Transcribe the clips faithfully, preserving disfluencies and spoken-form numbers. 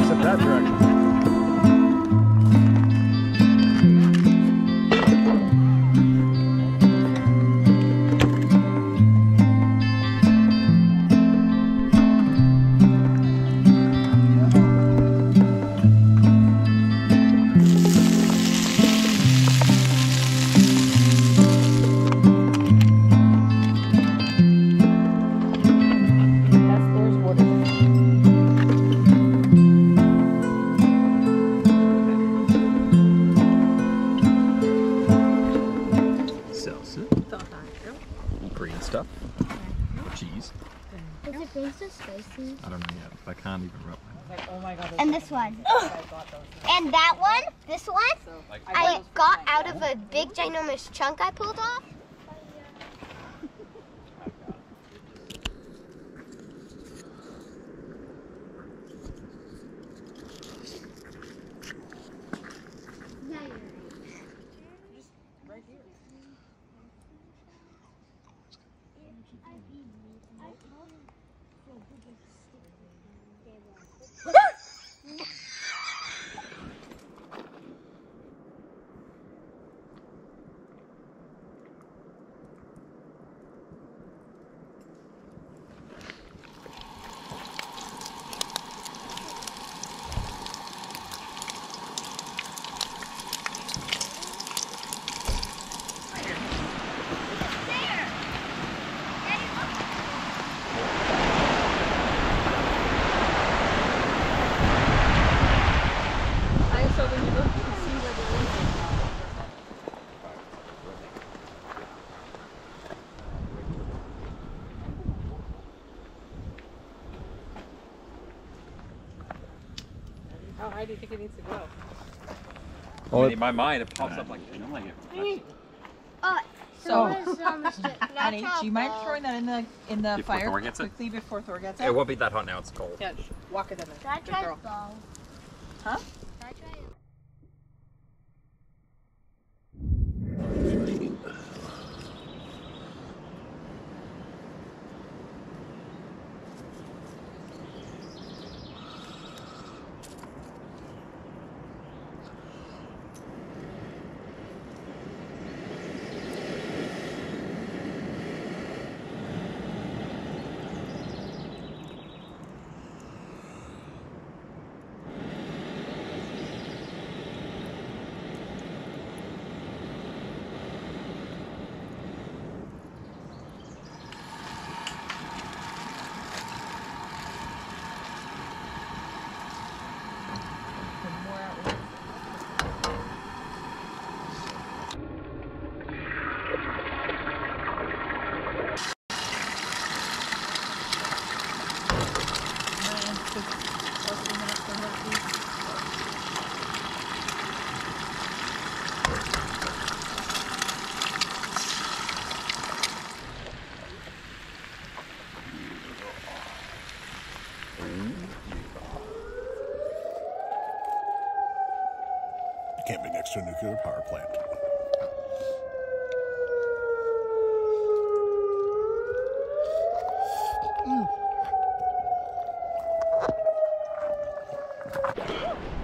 Except that direction. Green stuff, cheese. Is it green stuff spicy? I don't know yet. I can't even wrap it. And this one. And that one, this one, I got out of a big ginormous chunk I pulled off. How high do you think it needs to go? Oh, I mean, in my mind, it pops up like that. I'm like, it. Oh, so, so honey, do you mind throwing that in the in the before fire Thor gets quickly it? before Thor gets it? It won't be that hot now. It's cold. Yeah, walk it in there. Can I try girl. Ball? Huh? Can I try it? can't be next to a nuclear power plant.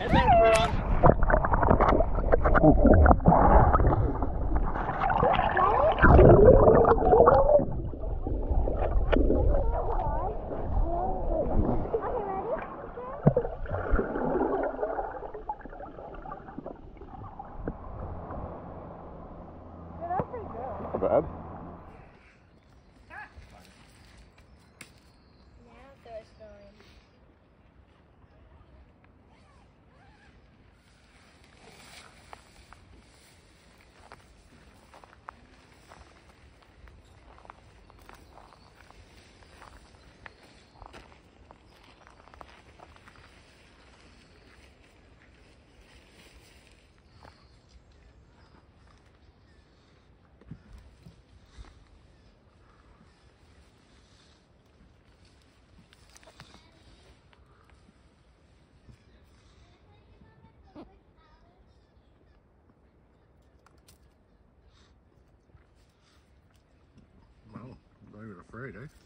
And then we're on. Bad. Ah. Now it goes afraid, eh?